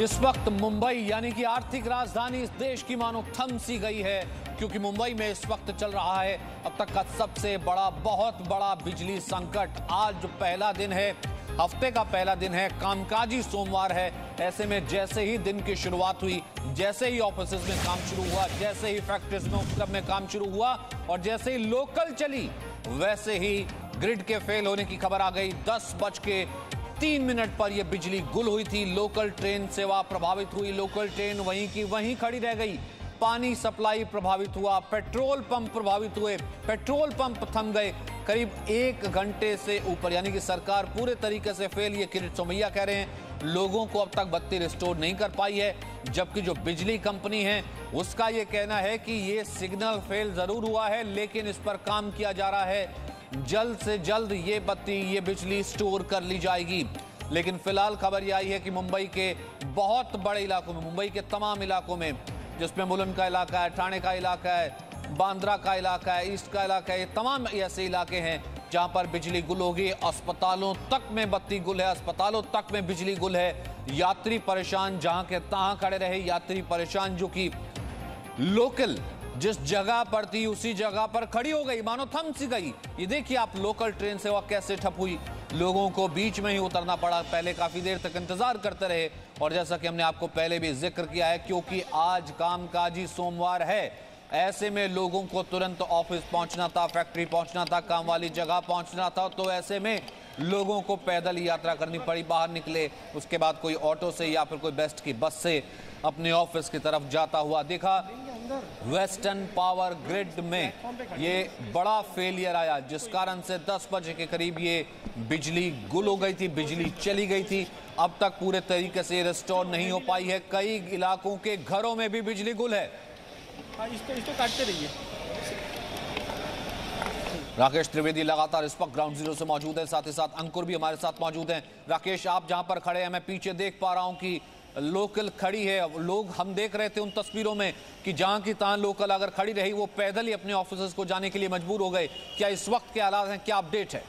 इस वक्त मुंबई यानी कि आर्थिक राजधानी इस देश की मानो थम सी गई है, क्योंकि मुंबई में इस वक्त चल रहा है अब तक का सबसे बड़ा, बहुत बड़ा बिजली संकट। आज जो पहला दिन है, हफ्ते का पहला दिन है, कामकाजी सोमवार है, ऐसे में जैसे ही दिन की शुरुआत हुई, जैसे ही ऑफिस में काम शुरू हुआ, जैसे ही फैक्ट्रीज में, उपक्रम में काम शुरू हुआ और जैसे ही लोकल चली, वैसे ही ग्रिड के फेल होने की खबर आ गई। 10:03 पर यह बिजली गुल हुई थी, लोकल ट्रेन सेवा प्रभावित हुई, लोकल ट्रेन वहीं की वहीं खड़ी रह गई, पानी सप्लाई प्रभावित हुआ, पेट्रोल पंप प्रभावित हुए, पेट्रोल पंप थम गए करीब 1 घंटे से ऊपर। यानी कि सरकार पूरे तरीके से फेल, ये किरण सोमैया कह रहे हैं। लोगों को अब तक बत्ती रिस्टोर नहीं कर पाई है, जबकि जो बिजली कंपनी है उसका ये कहना है कि ये सिग्नल फेल जरूर हुआ है, लेकिन इस पर काम किया जा रहा है, जल्द से जल्द ये बत्ती, ये बिजली स्टोर कर ली जाएगी। लेकिन फिलहाल खबर यह आई है कि मुंबई के बहुत बड़े इलाकों में, मुंबई के तमाम इलाकों में, जिसमें मुलुंड का इलाका है, ठाणे का इलाका है, बांद्रा का इलाका है, ईस्ट का इलाका है, ये तमाम ऐसे इलाके हैं जहां पर बिजली गुल होगी। अस्पतालों तक में बत्ती गुल है, अस्पतालों तक में बिजली गुल है, यात्री परेशान, जहां के तहां खड़े रहे यात्री परेशान, जो कि लोकल जिस जगह पर थी उसी जगह पर खड़ी हो गई, मानो थम सी गई। ये देखिए आप, लोकल ट्रेन सेवा कैसे ठप हुई, लोगों को बीच में ही उतरना पड़ा, पहले काफी देर तक इंतजार करते रहे। और जैसा कि हमने आपको पहले भी जिक्र किया है, क्योंकि आज कामकाजी सोमवार है, ऐसे में लोगों को तुरंत ऑफिस पहुंचना था, फैक्ट्री पहुंचना था, काम वाली जगह पहुंचना था, तो ऐसे में लोगों को पैदल यात्रा करनी पड़ी। बाहर निकले, उसके बाद कोई ऑटो से या फिर कोई बेस्ट की बस से अपने ऑफिस की तरफ जाता हुआ देखा। वेस्टर्न पावर ग्रिड में ये बड़ा फेलियर आया, जिस कारण से 10 बजे के करीब ये बिजली गुल हो गई थी, बिजली चली गई थी। अब तक पूरे तरीके से रिस्टोर नहीं हो पाई है, कई इलाकों के घरों में भी बिजली गुल है। इसको काटते रहिए। राकेश त्रिवेदी लगातार इस वक्त ग्राउंड जीरो से मौजूद है, साथ ही साथ अंकुर भी हमारे साथ मौजूद हैं। राकेश, आप जहां पर खड़े हैं, मैं पीछे देख पा रहा हूं कि लोकल खड़ी है, लोग, हम देख रहे थे उन तस्वीरों में कि जहां की तहां लोकल अगर खड़ी रही, वो पैदल ही अपने ऑफिसर्स को जाने के लिए मजबूर हो गए। क्या इस वक्त के हालात हैं, क्या अपडेट है?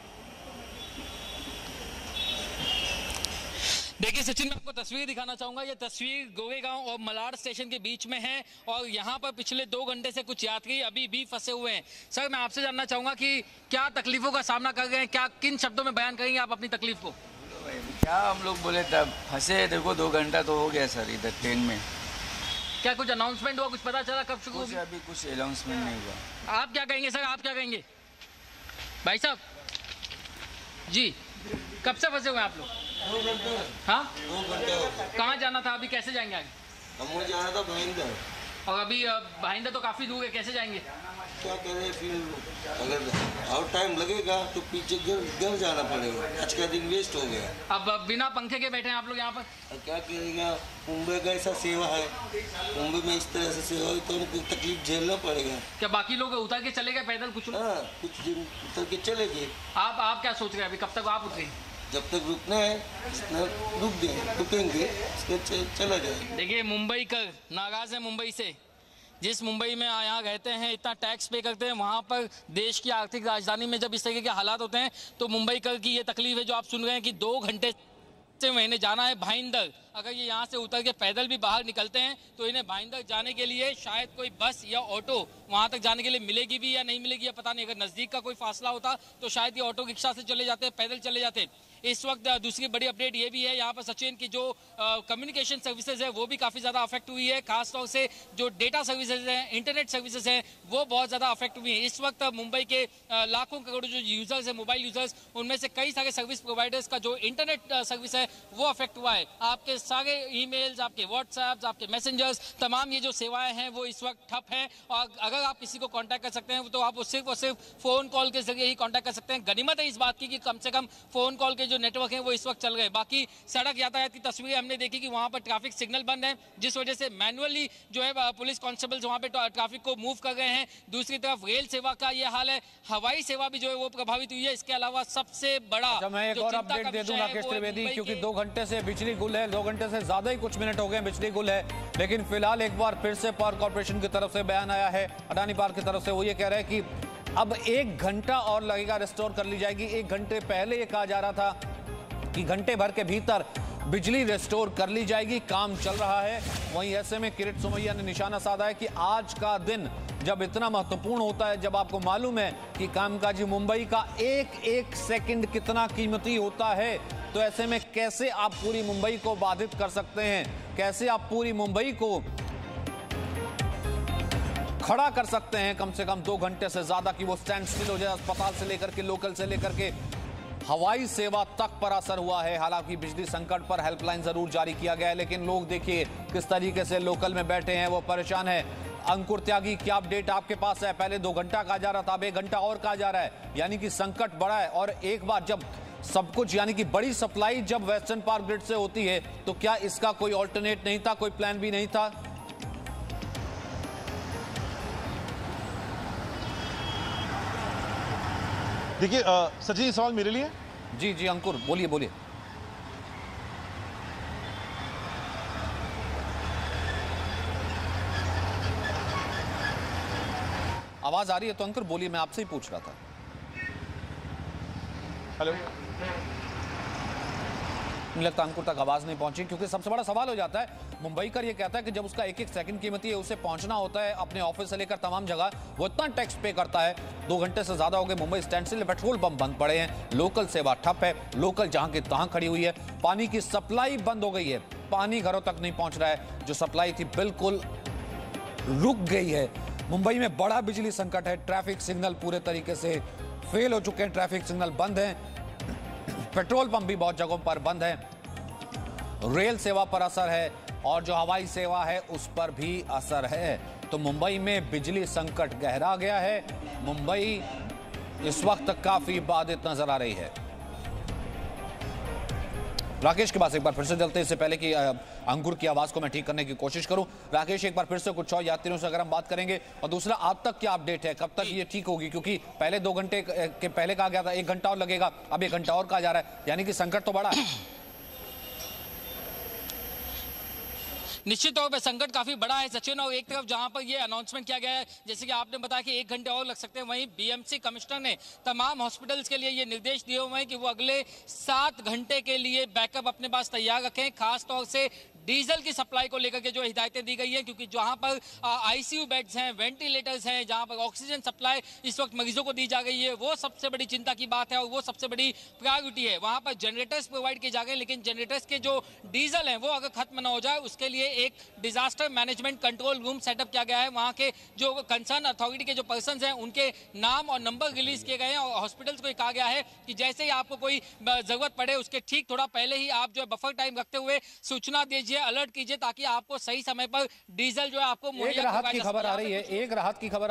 देखिए सचिन, मैं आपको तस्वीर दिखाना चाहूंगा। ये तस्वीर गोरेगांव और मलाड स्टेशन के बीच में है और यहाँ पर पिछले 2 घंटे से कुछ यात्री अभी भी फंसे हुए हैं। सर, मैं आपसे जानना चाहूंगा कि क्या तकलीफों का सामना कर रहे हैं, क्या, किन शब्दों में बयान करेंगे आप अपनी तकलीफ को? क्या हम लोग बोले, तब फंसे, देखो 2 घंटा तो हो गया सर इधर ट्रेन में। क्या कुछ अनाउंसमेंट हुआ, कुछ पता चला कब शुरू होगी? अभी कुछ अनाउंसमेंट नहीं हुआ। आप क्या कहेंगे सर, आप क्या कहेंगे? भाई साहब जी, कब से फंसे हुए आप लोग? 2 घंटे। हाँ, 2 घंटे। कहाँ जाना था अभी, कैसे जाएंगे आगे? हम जाना था भाईंदा, और अभी भाईंदा तो काफ़ी दूर है, कैसे जाएंगे? क्या करें फिर, अगर और टाइम लगेगा तो पीछे घर जाना पड़ेगा, आज का दिन वेस्ट हो गया। अब बिना पंखे के बैठे हैं आप लोग यहाँ पर, क्या करेगा? मुंबई का ऐसा सेवा है, मुंबई में इस तरह से सेवा है तो उनको तकलीफ झेलना पड़ेगा। क्या बाकी लोग उतर के चले गए पैदल? कुछ कुछ दिन उतर के चले गए। आप क्या सोच रहे हैं, अभी कब तक आप उतरे? जब तक रुकना है रुकेंगे, चला जाए। देखिए, मुंबई का नाराज है मुंबई से, जिस मुंबई में यहाँ रहते हैं, इतना टैक्स पे करते हैं, वहाँ पर देश की आर्थिक राजधानी में जब इस तरीके के हालात होते हैं तो मुंबई कर की ये तकलीफ है जो आप सुन रहे हैं कि 2 घंटे से महीने जाना है भाईंदर। अगर ये यहाँ से उतर के पैदल भी बाहर निकलते हैं तो इन्हें भाईंदर जाने के लिए शायद कोई बस या ऑटो वहाँ तक जाने के लिए मिलेगी भी या नहीं मिलेगी, या पता नहीं। अगर नज़दीक का कोई फासला होता तो शायद ये ऑटो रिक्शा से चले जाते, पैदल चले जाते। इस वक्त दूसरी बड़ी अपडेट ये भी है यहाँ पर सचिन की, जो कम्युनिकेशन सर्विसेज है वो भी काफ़ी ज़्यादा अफेक्ट हुई है, खासतौर से जो डेटा सर्विसेज हैं, इंटरनेट सर्विसेज हैं, वो बहुत ज़्यादा अफेक्ट हुई हैं। इस वक्त मुंबई के लाखों करोड़ों जो यूज़र्स हैं, मोबाइल यूज़र्स, उनमें से कई सारे सर्विस प्रोवाइडर्स का जो इंटरनेट सर्विस है वो अफेक्ट हुआ है। आपके सारे ईमेल्स, आपके व्हाट्सएप्स, आपके मैसेंजर्स, तमाम ये जो सेवाएँ हैं वो इस वक्त ठप हैं। और अगर आप किसी को कॉन्टैक्ट कर सकते हैं तो आप वो सिर्फ और सिर्फ फ़ोन कॉल के जरिए ही कॉन्टैक्ट कर सकते हैं। गनीमत है इस बात की कि कम से कम फ़ोन कॉल के जो नेटवर्क है वो इस वक्त चल गए। बाकी सड़क यातायात की तस्वीरें हमने देखी कि वहां पर ट्रैफिक सिग्नल बंद है, जिस वजह से मैनुअली जो है पुलिस कांस्टेबल्स वहां पे ट्रैफिक को मूव कर गए हैं। दूसरी तरफ रेल सेवा का ये हाल है, हवाई सेवा भी जो है वो प्रभावित हुई है। इसके अलावा सबसे बड़ा, मैं एक और अपडेट दे दूं राकेश त्रिवेदी, क्योंकि 2 घंटे से बिजली गुल है, 2 घंटे से ज्यादा ही कुछ मिनट हो गए बिजली गुल है। लेकिन फिलहाल एक बार फिर से पावर कॉर्पोरेशन की तरफ से बयान आया है, अडानी पार्क की तरफ से, वो ये कह रहे हैं कि अब 1 घंटा और लगेगा, रिस्टोर कर ली जाएगी। 1 घंटे पहले ये कहा जा रहा था कि घंटे भर के भीतर बिजली रिस्टोर कर ली जाएगी, काम चल रहा है। वहीं ऐसे में किरण सोमैया ने निशाना साधा है कि आज का दिन जब इतना महत्वपूर्ण होता है, जब आपको मालूम है कि कामकाजी मुंबई का एक एक सेकंड कितना कीमती होता है, तो ऐसे में कैसे आप पूरी मुंबई को बाधित कर सकते हैं, कैसे आप पूरी मुंबई को खड़ा कर सकते हैं कम से कम 2 घंटे से ज्यादा कि वो स्टैंड स्टिल हो जाए। अस्पताल से लेकर के, लोकल से लेकर के हवाई सेवा तक पर असर हुआ है। हालांकि बिजली संकट पर हेल्पलाइन जरूर जारी किया गया है, लेकिन लोग देखिए किस तरीके से लोकल में बैठे हैं, वो परेशान है। अंकुर त्यागी, क्या अपडेट आपके पास है? पहले 2 घंटा कहा जा रहा था, अब 1 घंटा और कहा जा रहा है, यानी कि संकट बढ़ा है। और एक बार जब सब कुछ यानी कि बड़ी सप्लाई जब वेस्टर्न पावर ग्रिड से होती है, तो क्या इसका कोई ऑल्टरनेट नहीं था, कोई प्लान भी नहीं था? देखिए सचिन, सवाल मेरे लिए? जी जी अंकुर, बोलिए बोलिए। आवाज आ रही है तो अंकुर बोलिए, मैं आपसे ही पूछ रहा था। हेलो, मुझे लगता है अंकुर तक आवाज नहीं पहुंची, क्योंकि सबसे बड़ा सवाल हो जाता है, मुंबई का ये कहता है कि जब उसका एक एक सेकंड कीमती है, उसे पहुंचना होता है अपने ऑफिस से लेकर तमाम जगह, वो इतना टैक्स पे करता है। 2 घंटे से ज्यादा हो गए Mumbai stand still, petrol pump बंद पड़े हैं, लोकल सेवा ठप है, लोकल जहां की तहां खड़ी हुई है, पानी की सप्लाई बंद हो गई है, पानी घरों तक नहीं पहुंच रहा है, जो सप्लाई थी बिल्कुल रुक गई है। मुंबई में बड़ा बिजली संकट है, ट्रैफिक सिग्नल पूरे तरीके से फेल हो चुके हैं, ट्रैफिक सिग्नल बंद हैं, पेट्रोल पंप भी बहुत जगहों पर बंद है, रेल सेवा पर असर है, और जो हवाई सेवा है उस पर भी असर है। तो मुंबई में बिजली संकट गहरा गया है, मुंबई इस वक्त काफी बाधित नजर आ रही है। राकेश के पास एक बार फिर से चलते हैं, इससे पहले कि अंकुर की आवाज को मैं ठीक करने की कोशिश करूं। राकेश, एक बार फिर से कुछ और यात्रियों से अगर हम बात करेंगे, और दूसरा आप तक क्या अपडेट है, कब तक ये ठीक होगी? क्योंकि पहले 2 घंटे के पहले कहा गया था 1 घंटा और लगेगा, अब 1 घंटा और कहा जा रहा है, यानी कि संकट तो बड़ा है। निश्चित तौर पर संकट काफी बड़ा है सचिन, और एक तरफ जहां पर ये अनाउंसमेंट किया गया है, जैसे कि आपने बताया कि 1 घंटे और लग सकते हैं, वहीं बीएमसी कमिश्नर ने तमाम हॉस्पिटल्स के लिए ये निर्देश दिए हुए हैं कि वो अगले 7 घंटे के लिए बैकअप अपने पास तैयार रखें। खासतौर से डीजल की सप्लाई को लेकर के जो हिदायतें दी गई हैं, क्योंकि जहां पर आईसीयू बेड्स हैं, वेंटिलेटर्स हैं, जहां पर ऑक्सीजन सप्लाई इस वक्त मरीजों को दी जा गई है, वो सबसे बड़ी चिंता की बात है और वो सबसे बड़ी प्रायोरिटी है। वहां पर जनरेटर्स प्रोवाइड किए जा गए, लेकिन जनरेटर्स के जो डीजल हैं वो अगर खत्म ना हो जाए, उसके लिए एक disaster management control room setup किया गया है। वहाँ के जो कंसर्न अथॉरिटी के जो पर्सन हैं उनके नाम और नंबर रिलीज किए गए हैं, और हॉस्पिटल्स को ये कहा गया है कि जैसे ही आपको कोई जरूरत पड़े उसके ठीक थोड़ा पहले ही आप जो है बफर टाइम रखते हुए सूचना दीजिए, अलर्ट कीजिए, ताकि आपको सही समय पर डीजल जो है आपको मुहैया कराया जा सके। एक राहत की खबर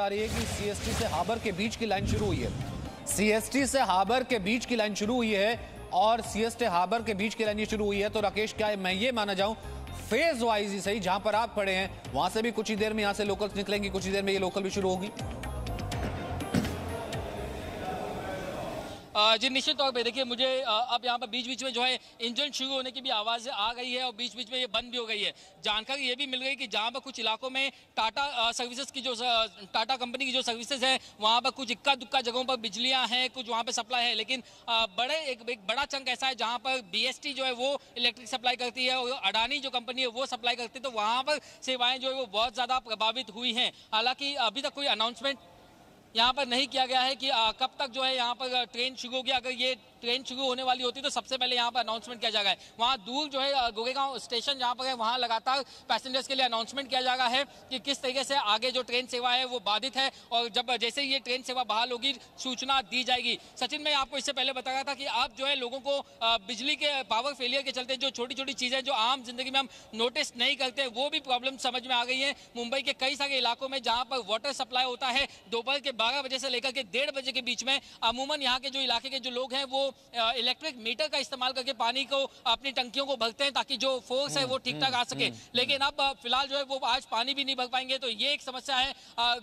आ रही है कि सीएसटी से हार्बर के बीच की लाइन शुरू हुई है, सीएसटी से हार्बर के बीच की लाइन शुरू हुई है, और सीएसटी हार्बर के बीच की लाइन शुरू हुई है। तो राकेश, क्या मैं ये माना जाऊं फेज वाइज ही सही, जहां पर आप खड़े हैं वहां से भी कुछ ही देर में, यहां से लोकल निकलेंगी, कुछ ही देर में ये लोकल भी शुरू होगी? जी निश्चित तौर पर देखिए, मुझे अब यहाँ पर बीच बीच में जो है इंजन शुरू होने की भी आवाज़ आ गई है, और बीच बीच में ये बंद भी हो गई है। जानकारी ये भी मिल गई कि जहाँ पर कुछ इलाकों में टाटा सर्विसेज की जो टाटा कंपनी की जो सर्विसेज है, वहाँ पर कुछ इक्का दुक्का जगहों पर बिजलियाँ हैं, कुछ वहाँ पर सप्लाई है, लेकिन एक बड़ा चंक ऐसा है जहाँ पर BST जो है वो इलेक्ट्रिक सप्लाई करती है, और अडानी जो कंपनी है वो सप्लाई करती है, तो वहाँ पर सेवाएँ जो है वो बहुत ज़्यादा प्रभावित हुई हैं। हालाँकि अभी तक कोई अनाउंसमेंट यहाँ पर नहीं किया गया है कि कब तक जो है यहाँ पर ट्रेन शुरू होगी। अगर ये ट्रेन शुरू होने वाली होती तो सबसे पहले यहाँ पर अनाउंसमेंट किया जाएगा। वहाँ दूर जो है गोरेगांव स्टेशन जहाँ पर है, वहाँ लगातार पैसेंजर्स के लिए अनाउंसमेंट किया जाएगा है कि किस तरीके से आगे जो ट्रेन सेवा है वो बाधित है, और जब जैसे ही ये ट्रेन सेवा बहाल होगी सूचना दी जाएगी। सचिन, मैं आपको इससे पहले बता रहा था कि आप जो है लोगों को बिजली के पावर फेलियर के चलते जो छोटी छोटी चीज़ें जो आम जिंदगी में हम नोटिस नहीं करते वो भी प्रॉब्लम समझ में आ गई है। मुंबई के कई सारे इलाकों में जहाँ पर वाटर सप्लाई होता है दोपहर के 12 बजे से लेकर के 1:30 बजे के बीच में अमूमन यहाँ के जो इलाके के जो लोग हैं वो इलेक्ट्रिक मीटर का इस्तेमाल करके पानी को अपनी टंकियों को भरते हैं ताकि जो फोर्स है वो ठीक ठाक आ सके, लेकिन अब फिलहाल जो है वो आज पानी भी नहीं भर पाएंगे, तो ये एक समस्या है।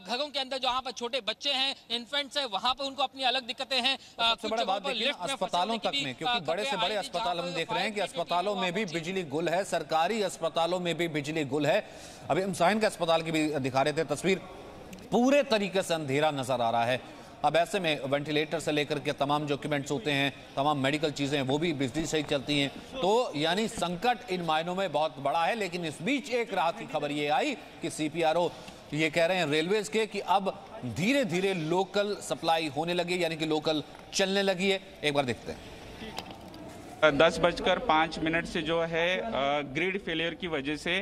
घरों के अंदर जहाँ पर छोटे बच्चे हैं, इन्फेंट्स हैं, वहाँ पर उनको अपनी अलग दिक्कतें हैं। अस्पतालों तक में, क्योंकि बड़े से बड़े अस्पताल हम देख रहे हैं कि अस्पतालों में भी बिजली गुल है, सरकारी अस्पतालों में भी बिजली गुल है। अभी हम साइन के अस्पताल की भी दिखा रहे थे तस्वीर, पूरे तरीके से अंधेरा नजर आ रहा है। अब ऐसे में वेंटिलेटर से लेकर के तमाम डॉक्यूमेंट्स होते हैं, तमाम मेडिकल चीज़ें वो भी बिजली से ही चलती हैं, तो यानी संकट इन मायनों में बहुत बड़ा है। लेकिन इस बीच एक राहत की खबर ये आई कि CPRO ये कह रहे हैं रेलवेज के कि अब धीरे धीरे लोकल सप्लाई होने लगी, यानी कि लोकल चलने लगी है। एक बार देखते हैं। 10:05 से जो है ग्रिड फेलियर की वजह से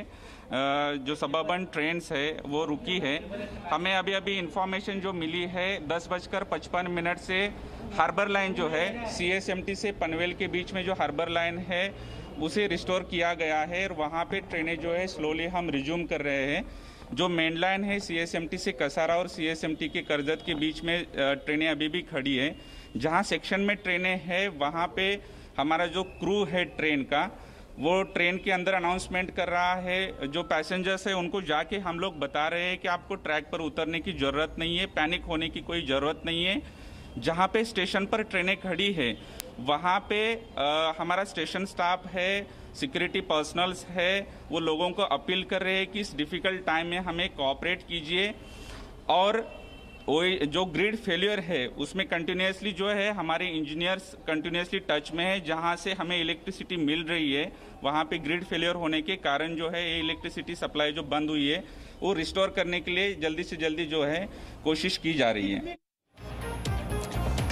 जो सबर्बन ट्रेन्स है वो रुकी है। हमें अभी अभी इंफॉर्मेशन जो मिली है 10:55 से हार्बर लाइन जो है CSMT से पनवेल के बीच में जो हार्बर लाइन है उसे रिस्टोर किया गया है और वहाँ पे ट्रेनें जो है स्लोली हम रिज्यूम कर रहे हैं। जो मेन लाइन है CSMT से कसारा और CSMT के कर्जत के बीच में ट्रेनें अभी भी खड़ी है। जहाँ सेक्शन में ट्रेनें हैं वहाँ पे हमारा जो क्रू है ट्रेन का वो ट्रेन के अंदर अनाउंसमेंट कर रहा है। जो पैसेंजर्स है उनको जाके हम लोग बता रहे हैं कि आपको ट्रैक पर उतरने की ज़रूरत नहीं है, पैनिक होने की कोई ज़रूरत नहीं है। जहाँ पे स्टेशन पर ट्रेनें खड़ी है वहाँ पे हमारा स्टेशन स्टाफ है, सिक्योरिटी पर्सनल्स है, वो लोगों को अपील कर रहे हैं कि इस डिफ़िकल्ट टाइम में हमें कोऑपरेट कीजिए। और वो जो ग्रिड फेलियर है उसमें कंटिन्यूसली जो है हमारे इंजीनियर्स कंटिन्यूसली टच में है। जहाँ से हमें इलेक्ट्रिसिटी मिल रही है वहाँ पे ग्रिड फेलियर होने के कारण जो है ये इलेक्ट्रिसिटी सप्लाई जो बंद हुई है वो रिस्टोर करने के लिए जल्दी से जल्दी जो है कोशिश की जा रही है।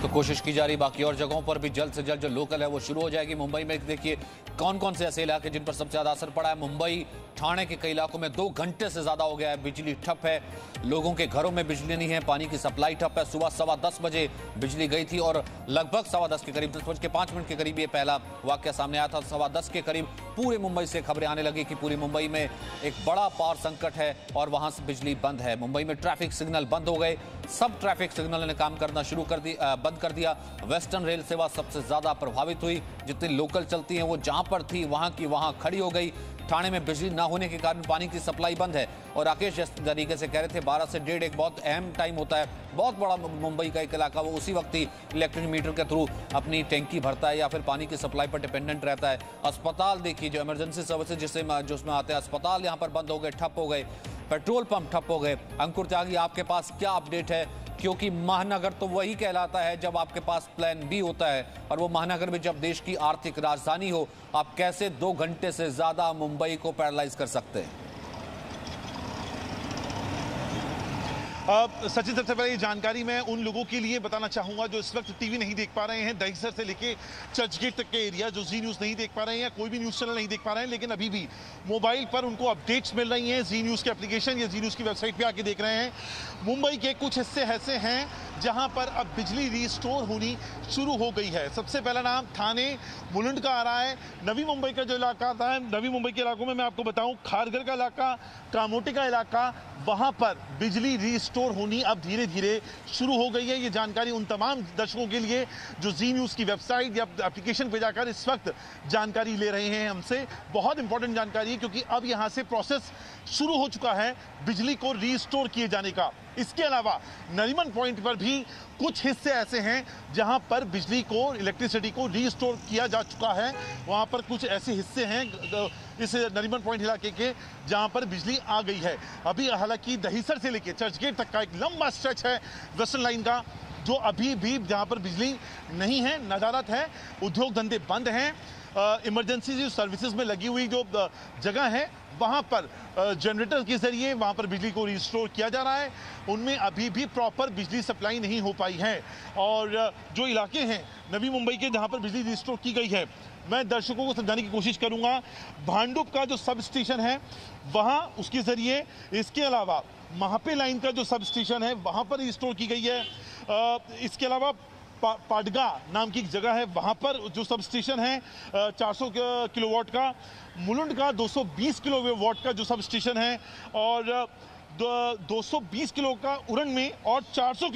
तो कोशिश की जा रही, बाकी और जगहों पर भी जल्द से जल्द जो लोकल है वो शुरू हो जाएगी। मुंबई में देखिए कौन कौन से ऐसे इलाके जिन पर सबसे ज़्यादा असर पड़ा है। मुंबई ठाणे के कई इलाकों में 2 घंटे से ज़्यादा हो गया है, बिजली ठप है, लोगों के घरों में बिजली नहीं है, पानी की सप्लाई ठप है। सुबह 10:15 बजे बिजली गई थी और लगभग 10:15 के करीब, 10:05 के करीब ये पहला वाक्य सामने आया था। 10:15 के करीब पूरे मुंबई से खबरें आने लगी कि पूरी मुंबई में एक बड़ा पावर संकट है और वहाँ से बिजली बंद है। मुंबई में ट्रैफिक सिग्नल बंद हो गए, सब ट्रैफिक सिग्नल ने काम करना शुरू कर दिया, बंद कर दिया। वेस्टर्न रेल सेवा सबसे ज़्यादा प्रभावित हुई, जितनी लोकल चलती हैं वो जहाँ पर थी वहाँ की वहाँ खड़ी हो गई। ठाणे में बिजली ना होने के कारण पानी की सप्लाई बंद है। और राकेश जिस तरीके से कह रहे थे 12 से 1:30 एक बहुत अहम टाइम होता है, बहुत बड़ा मुंबई का एक इलाका वो उसी वक्त ही इलेक्ट्रिक मीटर के थ्रू अपनी टैंकी भरता है या फिर पानी की सप्लाई पर डिपेंडेंट रहता है। अस्पताल देखिए, जो इमरजेंसी सर्विसेज जिससे जो उसमें आते हैं, अस्पताल यहाँ पर बंद हो गए, ठप हो गए, पेट्रोल पंप ठप हो गए। अंकुर त्यागी, आपके पास क्या अपडेट है? क्योंकि महानगर तो वही कहलाता है जब आपके पास प्लान बी होता है, और वो महानगर में जब देश की आर्थिक राजधानी हो, आप कैसे 2 घंटे से ज़्यादा मुंबई को पैरालाइज कर सकते हैं? सचिन, सबसे पहले ये जानकारी मैं उन लोगों के लिए बताना चाहूँगा जो इस वक्त टीवी नहीं देख पा रहे हैं। दहिसर से लेके चर्चगेट तक के एरिया जो जी न्यूज़ नहीं देख पा रहे हैं या कोई भी न्यूज़ चैनल नहीं देख पा रहे हैं, लेकिन अभी भी मोबाइल पर उनको अपडेट्स मिल रही हैं। जी न्यूज़ के एप्लीकेशन या जी न्यूज़ की वेबसाइट पर आके देख रहे हैं। मुंबई के कुछ हिस्से ऐसे हैं जहाँ पर अब बिजली रिस्टोर होनी शुरू हो गई है। सबसे पहला नाम थाने मुलुंड का आ रहा है। नवी मुंबई का जो इलाका आता है, नवी मुंबई के इलाकों में मैं आपको बताऊँ, खारगर का इलाका, कामोटी का इलाका, वहाँ पर बिजली रिस्टोर होनी अब धीरे धीरे शुरू हो गई है। ये जानकारी उन तमाम दर्शकों के लिए जो जी न्यूज़ की वेबसाइट या एप्लीकेशन पर जाकर इस वक्त जानकारी ले रहे हैं हमसे, बहुत इंपॉर्टेंट जानकारी है, क्योंकि अब यहाँ से प्रोसेस शुरू हो चुका है बिजली को रिस्टोर किए जाने का। इसके अलावा नरीमन पॉइंट पर भी कुछ हिस्से ऐसे हैं जहां पर बिजली को, इलेक्ट्रिसिटी को रिस्टोर किया जा चुका है। वहां पर कुछ ऐसे हिस्से हैं इस नरीमन पॉइंट इलाके के जहां पर बिजली आ गई है। अभी हालांकि दहिसर से लेकर चर्चगेट तक का एक लंबा स्ट्रेच है वेस्टर्न लाइन का जो अभी भी जहां पर बिजली नहीं है, नदारत है, उद्योग धंधे बंद हैं, इमरजेंसी सर्विसेज में लगी हुई जो जगह है वहाँ पर जनरेटर के जरिए वहाँ पर बिजली को रिस्टोर किया जा रहा है। उनमें अभी भी प्रॉपर बिजली सप्लाई नहीं हो पाई है। और जो इलाके हैं नवी मुंबई के जहाँ पर बिजली रिस्टोर की गई है, मैं दर्शकों को समझाने की कोशिश करूँगा। भांडुप का जो सब स्टेशन है वहाँ उसके ज़रिए, इसके अलावा महापे लाइन का जो सब स्टेशन है वहाँ पर रिस्टोर की गई है। इसके अलावा पाडगा नाम की एक जगह है वहाँ पर जो सब स्टेशन है 400 किलोवाट का, मुलुंड का 220 किलोवाट का जो सब स्टेशन है और 220 किलो का उरन में और 400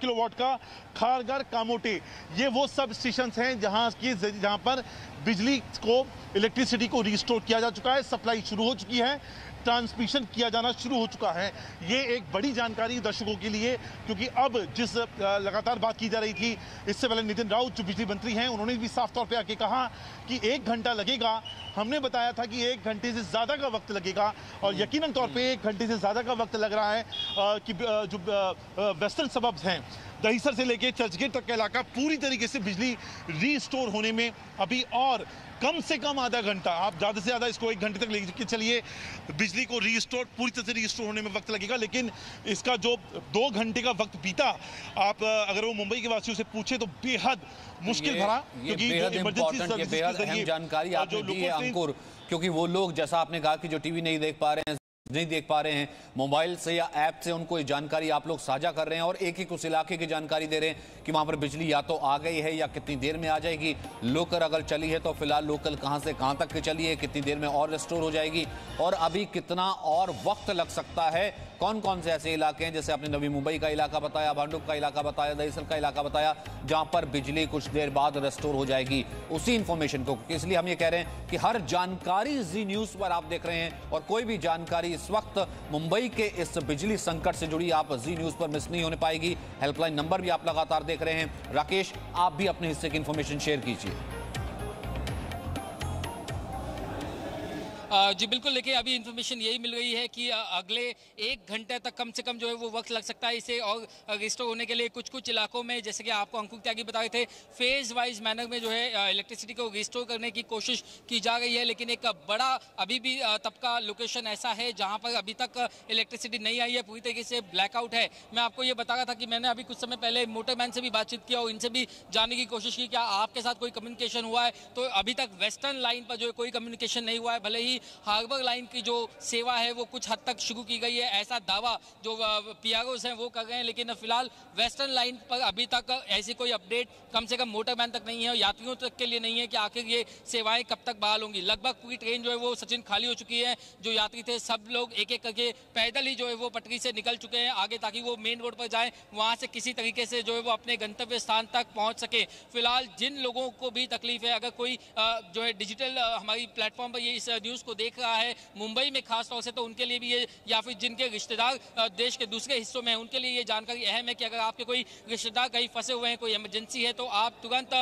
किलोवाट का खारगर कामोटे, ये वो सब स्टेशन हैं जहाँ पर बिजली को, इलेक्ट्रिसिटी को रिस्टोर किया जा चुका है, सप्लाई शुरू हो चुकी है, ट्रांसमिशन किया जाना शुरू हो चुका है। ये एक बड़ी जानकारी दर्शकों के लिए, क्योंकि अब जिस लगातार बात की जा रही थी, इससे पहले नितिन राउत जो बिजली मंत्री हैं उन्होंने भी साफ तौर पे आके कहा कि 1 घंटा लगेगा। हमने बताया था कि 1 घंटे से ज़्यादा का वक्त लगेगा और यकीनन तौर पे 1 घंटे से ज़्यादा का वक्त लग रहा है कि जो वेस्टर्न सबब्स हैं दहिसर से लेकर चर्चगेट तक का इलाका पूरी तरीके से बिजली रीस्टोर होने में अभी और कम से कम आधा घंटा, आप ज़्यादा से ज़्यादा इसको 1 घंटे तक लेके चलिए, बिजली को रीस्टोर पूरी तरह से रीस्टोर होने में वक्त लगेगा। लेकिन इसका जो 2 घंटे का वक्त बीता, आप अगर वो मुंबई के वासियों से पूछे तो बेहद मुश्किल भरा, क्योंकि इमरजेंसी जानकारी आप जो लोग अंकुर, क्योंकि वो लोग जैसा आपने कहा कि जो टीवी नहीं देख पा रहे हैं, मोबाइल से या ऐप से, उनको ये जानकारी आप लोग साझा कर रहे हैं और एक एक उस इलाके की जानकारी दे रहे हैं कि वहां पर बिजली या तो आ गई है या कितनी देर में आ जाएगी। लोकल अगर चली है तो फिलहाल लोकल कहां से कहां तक चली है, कितनी देर में और रिस्टोर हो जाएगी और अभी कितना और वक्त लग सकता है, कौन कौन से ऐसे इलाके हैं, जैसे आपने नवी मुंबई का इलाका बताया, भांडुप का इलाका बताया, दहिसर का इलाका बताया, जहां पर बिजली कुछ देर बाद रिस्टोर हो जाएगी। उसी इंफॉर्मेशन को इसलिए हम ये कह रहे हैं कि हर जानकारी जी न्यूज़ पर आप देख रहे हैं और कोई भी जानकारी इस वक्त मुंबई के इस बिजली संकट से जुड़ी आप जी न्यूज़ पर मिस नहीं होने पाएगी। हेल्पलाइन नंबर भी आप लगातार देख रहे हैं। राकेश, आप भी अपने हिस्से की इंफॉर्मेशन शेयर कीजिए। जी बिल्कुल, देखिए अभी इन्फॉर्मेशन यही मिल रही है कि अगले 1 घंटे तक कम से कम जो है वो वक्त लग सकता है इसे और रिस्टोर होने के लिए। कुछ कुछ इलाकों में, जैसे कि आपको अंकुर त्यागी बता रहे थे, फेज वाइज मैनर में जो है इलेक्ट्रिसिटी को रिस्टोर करने की कोशिश की जा रही है, लेकिन एक बड़ा अभी भी तबका लोकेशन ऐसा है जहाँ पर अभी तक इलेक्ट्रिसिटी नहीं आई है, पूरी तरीके से ब्लैकआउट है। मैं आपको ये बता रहा था कि मैंने अभी कुछ समय पहले मोटरमैन से भी बातचीत किया और इनसे भी जानने की कोशिश की क्या आपके साथ कोई कम्युनिकेशन हुआ है, तो अभी तक वेस्टर्न लाइन पर जो है कोई कम्युनिकेशन नहीं हुआ है। भले ही हार्बर लाइन की जो सेवा है वो कुछ हद तक शुरू की गई है, ऐसा दावा जो पीआरओस हैं वो कर रहे हैं, लेकिन फिलहाल वेस्टर्न लाइन पर अभी तक ऐसी कोई अपडेट कम से कम मोटरमैन तक नहीं है और यात्रियों तक के लिए नहीं है कि आखिर ये सेवाएं कब तक बहाल होंगी। लगभग पूरी ट्रेन जो है वो सचिन खाली हो चुकी है, जो यात्री थे सब लोग एक एक करके पैदल ही जो है वो पटरी से निकल चुके हैं आगे, ताकि वो मेन रोड पर जाएँ, वहाँ से किसी तरीके से जो है वो अपने गंतव्य स्थान तक पहुँच सके। फिलहाल जिन लोगों को भी तकलीफ है, अगर कोई जो है डिजिटल हमारी प्लेटफॉर्म पर ये इस न्यूज़ को देख रहा है मुंबई में खास तौर से, तो उनके लिए भी ये, या फिर जिनके रिश्तेदार देश के दूसरे हिस्सों में हैं उनके लिए ये जानकारी अहम है कि अगर आपके कोई रिश्तेदार कहीं फंसे हुए हैं, कोई इमरजेंसी है, तो आप तुरंत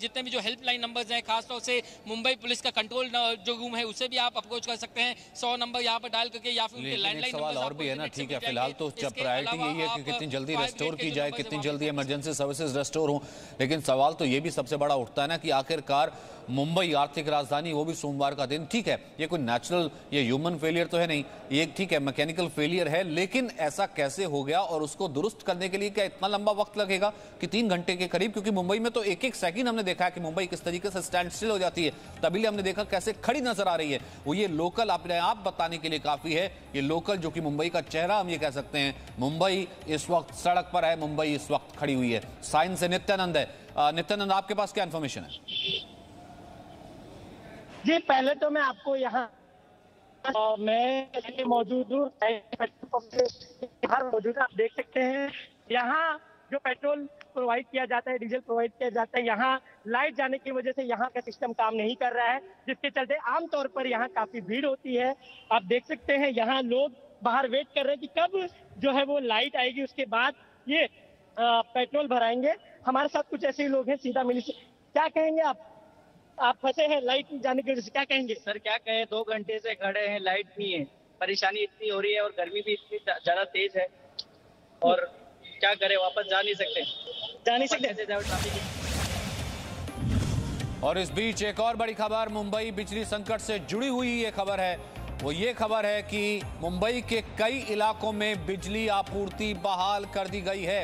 जितने भी जो हेल्पलाइन नंबर्स हैं, खास तौर से मुंबई पुलिस का कंट्रोल जो रूम है उसे भी आप अप्रोच कर सकते हैं 100 नंबर यहाँ पर डायल करके, या फिर उनके लैंडलाइन नंबर और भी है ना। ठीक है, फिलहाल तो प्रायोरिटी यही है कि कितनी जल्दी रेस्टोर की जाए, कितनी जल्दी इमरजेंसी सर्विसेज रेस्टोर हों, लेकिन सवाल तो ये भी सबसे बड़ा उठता है ना कि आखिरकार मुंबई आर्थिक राजधानी, वो भी सोमवार का दिन। ठीक है, ये कोई नेचुरल या ह्यूमन फेलियर तो है नहीं, ये ठीक है मैकेनिकल फेलियर है, लेकिन ऐसा कैसे हो गया और उसको दुरुस्त करने के लिए क्या इतना लंबा वक्त लगेगा कि 3 घंटे के करीब, क्योंकि मुंबई में तो एक एक सेकंड हमने देखा है कि मुंबई किस तरीके से स्टैंड स्टिल हो जाती है, तभी हमने देखा कैसे खड़ी नजर आ रही है वो। ये लोकल अपने आप बताने के लिए काफ़ी है, ये लोकल जो कि मुंबई का चेहरा हम ये कह सकते हैं। मुंबई इस वक्त सड़क पर है, मुंबई इस वक्त खड़ी हुई है। साइंस से नित्यानंद है। नित्यानंद, आपके पास क्या इन्फॉर्मेशन है? जी पहले तो मैं आपको यहाँ मैं मौजूद हूँ, मौजूद आप देख सकते हैं यहाँ जो पेट्रोल प्रोवाइड किया जाता है, डीजल प्रोवाइड किया जाता है, यहाँ लाइट जाने की वजह से यहाँ का सिस्टम काम नहीं कर रहा है, जिसके चलते आमतौर पर यहाँ काफी भीड़ होती है। आप देख सकते हैं यहाँ लोग बाहर वेट कर रहे हैं कि कब जो है वो लाइट आएगी, उसके बाद ये पेट्रोल भराएंगे। हमारे साथ कुछ ऐसे लोग हैं, सीधा मिली से क्या कहेंगे आप फंसे हैं लाइट जाने की वजह से, क्या कहेंगे? सर क्या कहें, 2 घंटे से खड़े हैं, लाइट नहीं है, परेशानी इतनी हो रही है और गर्मी भी इतनी ज्यादा तेज है और क्या करें, वापस जा नहीं सकते, और इस बीच एक और बड़ी खबर मुंबई बिजली संकट से जुड़ी हुई ये खबर है, वो ये खबर है कि मुंबई के कई इलाकों में बिजली आपूर्ति बहाल कर दी गई है,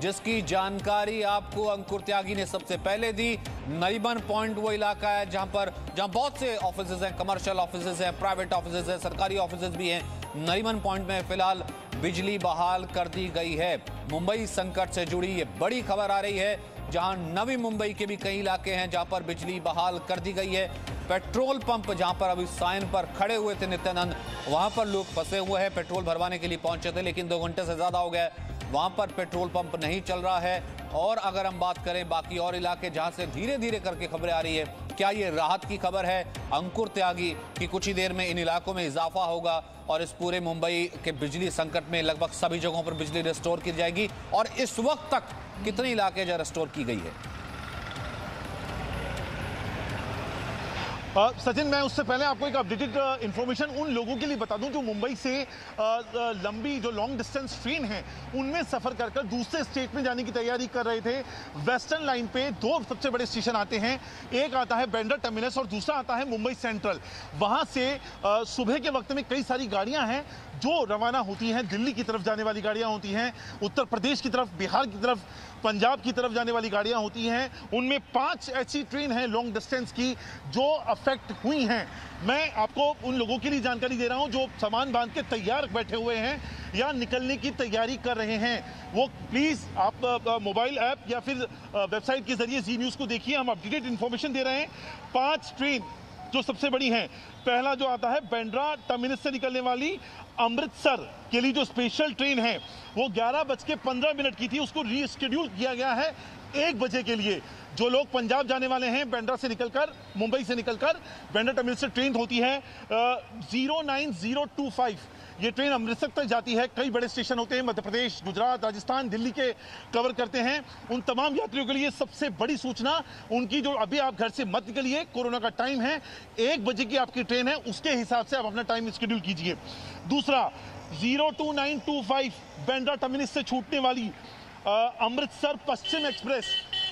जिसकी जानकारी आपको अंकुर त्यागी ने सबसे पहले दी। नरीमन पॉइंट वो इलाका है जहां बहुत से ऑफिसेज हैं, कमर्शियल ऑफिसेज हैं, प्राइवेट ऑफिसेज हैं, सरकारी ऑफिसेज भी हैं। नरीमन पॉइंट में फिलहाल बिजली बहाल कर दी गई है। मुंबई संकट से जुड़ी ये बड़ी खबर आ रही है, जहां नवी मुंबई के भी कई इलाके हैं जहां पर बिजली बहाल कर दी गई है। पेट्रोल पंप जहां पर अभी साइन पर खड़े हुए थे नित्यानंद, वहां पर लोग फंसे हुए हैं, पेट्रोल भरवाने के लिए पहुंचे थे, लेकिन 2 घंटे से ज्यादा हो गया, वहां पर पेट्रोल पंप नहीं चल रहा है। और अगर हम बात करें बाकी और इलाके जहां से धीरे धीरे करके खबरें आ रही है, क्या ये राहत की खबर है अंकुर त्यागी कि कुछ ही देर में इन इलाकों में इजाफा होगा और इस पूरे मुंबई के बिजली संकट में लगभग सभी जगहों पर बिजली रिस्टोर की जाएगी? और इस वक्त तक कितने इलाके जहाँ रिस्टोर की गई है? सचिन, मैं उससे पहले आपको एक अपडेटेड इन्फॉर्मेशन उन लोगों के लिए बता दूं जो मुंबई से लंबी जो लॉन्ग डिस्टेंस ट्रेन है उनमें सफ़र कर कर दूसरे स्टेट में जाने की तैयारी कर रहे थे। वेस्टर्न लाइन पे दो सबसे बड़े स्टेशन आते हैं, एक आता है बांद्रा टर्मिनस और दूसरा आता है मुंबई सेंट्रल। वहाँ से सुबह के वक्त में कई सारी गाड़ियाँ हैं जो रवाना होती हैं, दिल्ली की तरफ जाने वाली गाड़ियाँ होती हैं, उत्तर प्रदेश की तरफ, बिहार की तरफ, पंजाब की तरफ जाने वाली गाड़ियाँ होती हैं। उनमें 5 ऐसी ट्रेन हैं लॉन्ग डिस्टेंस की जो अफेक्ट हुई हैं। मैं आपको उन लोगों के लिए जानकारी दे रहा हूँ जो सामान बांध के तैयार बैठे हुए हैं या निकलने की तैयारी कर रहे हैं। वो प्लीज़ आप मोबाइल ऐप या फिर वेबसाइट के जरिए जी न्यूज़ को देखिए, हम अपडेटेड इन्फॉर्मेशन दे रहे हैं। 5 ट्रेन जो सबसे बड़ी हैं, पहला जो आता है बांद्रा टर्मिनस से निकलने वाली अमृतसर के लिए जो स्पेशल ट्रेन है वो 11:15 की थी, उसको रीस्केड्यूल किया गया है 1 बजे के लिए। जो लोग पंजाब जाने वाले हैं बांद्रा से निकलकर, मुंबई से निकलकर बांद्रा टर्मिनस से ट्रेन होती है 09025, ये ट्रेन अमृतसर तक जाती है। कई बड़े स्टेशन होते हैं, मध्य प्रदेश, गुजरात, राजस्थान, दिल्ली के कवर करते हैं। उन तमाम यात्रियों के लिए सबसे बड़ी सूचना उनकी, जो अभी आप घर से मत निकलिए, कोरोना का टाइम है, 1 बजे की आपकी ट्रेन है, उसके हिसाब से आप अपना टाइम स्केड्यूल कीजिए। दूसरा 02925 बांद्रा टर्मिनस से छूटने वाली अमृतसर पश्चिम एक्सप्रेस,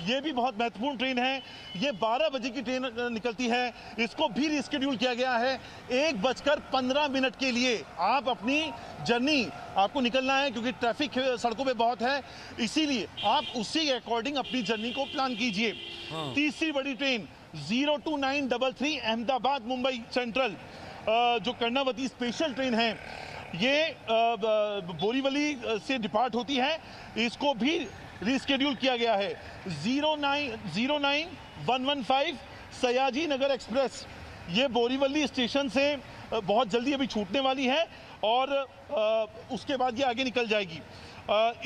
ये भी बहुत महत्वपूर्ण ट्रेन है, ये 12 बजे की ट्रेन निकलती है, इसको भी रिस्केड्यूल किया गया है 1:15 के लिए। आप अपनी जर्नी, आपको निकलना है क्योंकि ट्रैफिक सड़कों पे बहुत है, इसीलिए आप उसी अकॉर्डिंग अपनी जर्नी को प्लान कीजिए। तीसरी बड़ी ट्रेन 02933 अहमदाबाद मुंबई सेंट्रल जो कर्णावती स्पेशल ट्रेन है, ये बोरीवली से डिपार्ट होती है, इसको भी रिस्केड्यूल किया गया है 0909115 सयाजी नगर एक्सप्रेस, ये बोरीवली स्टेशन से बहुत जल्दी अभी छूटने वाली है और उसके बाद ये आगे निकल जाएगी।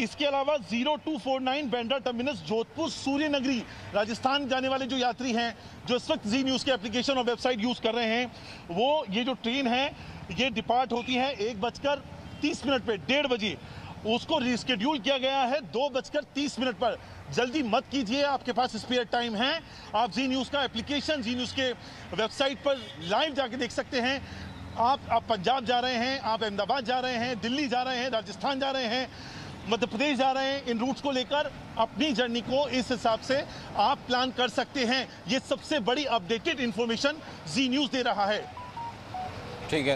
इसके अलावा 0249 बांद्रा टर्मिनस जोधपुर सूर्यनगरी, राजस्थान जाने वाले जो यात्री हैं जो इस वक्त जी न्यूज़ के एप्लीकेशन और वेबसाइट यूज़ कर रहे हैं, वो ये जो ट्रेन है ये डिपार्ट होती है 1:30 पे, 1:30 बजे, उसको रिस्केड्यूल किया गया है 2:30 पर। जल्दी मत कीजिए, आपके पास स्पेयर टाइम है। आप जी न्यूज़ का एप्लीकेशन, जी न्यूज़ के वेबसाइट पर लाइव जाके देख सकते हैं। आप पंजाब जा रहे हैं, आप अहमदाबाद जा रहे हैं, दिल्ली जा रहे हैं, राजस्थान जा रहे हैं, मध्य प्रदेश जा रहे हैं, इन रूट्स को लेकर अपनी जर्नी को इस हिसाब से आप प्लान कर सकते हैं। ये सबसे बड़ी अपडेटेड इन्फॉर्मेशन जी न्यूज़ दे रहा है। ठीक है,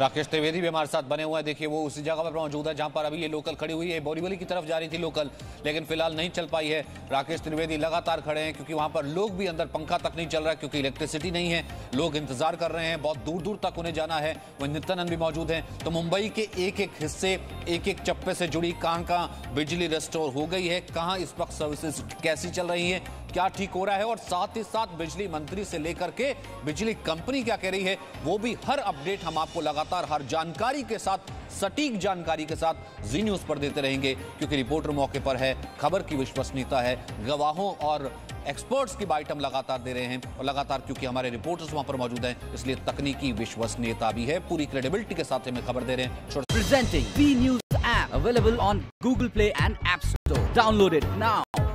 राकेश त्रिवेदी भी हमारे साथ बने हुए हैं। देखिए वो उसी जगह पर मौजूद है जहां पर अभी ये लोकल खड़ी हुई है, बोरीवली की तरफ जा रही थी लोकल, लेकिन फिलहाल नहीं चल पाई है। राकेश त्रिवेदी लगातार खड़े हैं क्योंकि वहां पर लोग भी अंदर, पंखा तक नहीं चल रहा है क्योंकि इलेक्ट्रिसिटी नहीं है, लोग इंतजार कर रहे हैं, बहुत दूर दूर तक उन्हें जाना है। वहीं नित्यानंद भी मौजूद हैं। तो मुंबई के एक एक हिस्से, एक एक चप्पे से जुड़ी कहाँ बिजली रिस्टोर हो गई है, कहाँ इस वक्त सर्विसेज कैसी चल रही है, क्या ठीक हो रहा है, और साथ ही साथ बिजली मंत्री से लेकर के बिजली कंपनी क्या कह रही है, वो भी हर अपडेट हम आपको लगातार हर जानकारी के साथ, सटीक जानकारी के साथ जी न्यूज़ पर देते रहेंगे क्योंकि रिपोर्टर मौके पर है, खबर की विश्वसनीयता है, गवाहों और एक्सपर्ट्स की बाइट हम लगातार दे रहे हैं और लगातार क्योंकि हमारे रिपोर्टर्स वहां पर मौजूद हैं इसलिए तकनीकी विश्वसनीयता भी है, पूरी क्रेडिबिलिटी के साथ हमें खबर दे रहे हैं। Presenting B news app available on Google play and app store, download it now.